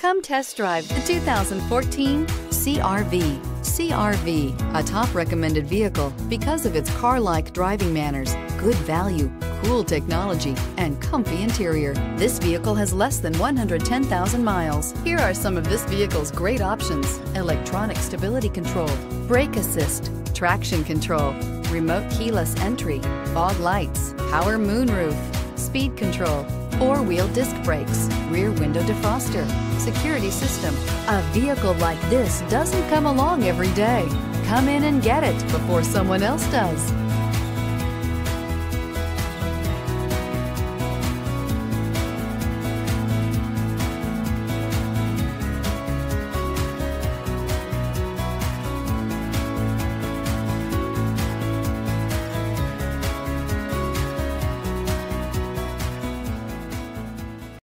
Come test drive the 2014 CR-V. CR-V, a top recommended vehicle because of its car-like driving manners, good value, cool technology, and comfy interior. This vehicle has less than 110,000 miles. Here are some of this vehicle's great options: electronic stability control, brake assist, traction control, remote keyless entry, fog lights, power moonroof, speed control, four-wheel disc brakes, rear window defroster, security system. A vehicle like this doesn't come along every day. Come in and get it before someone else does.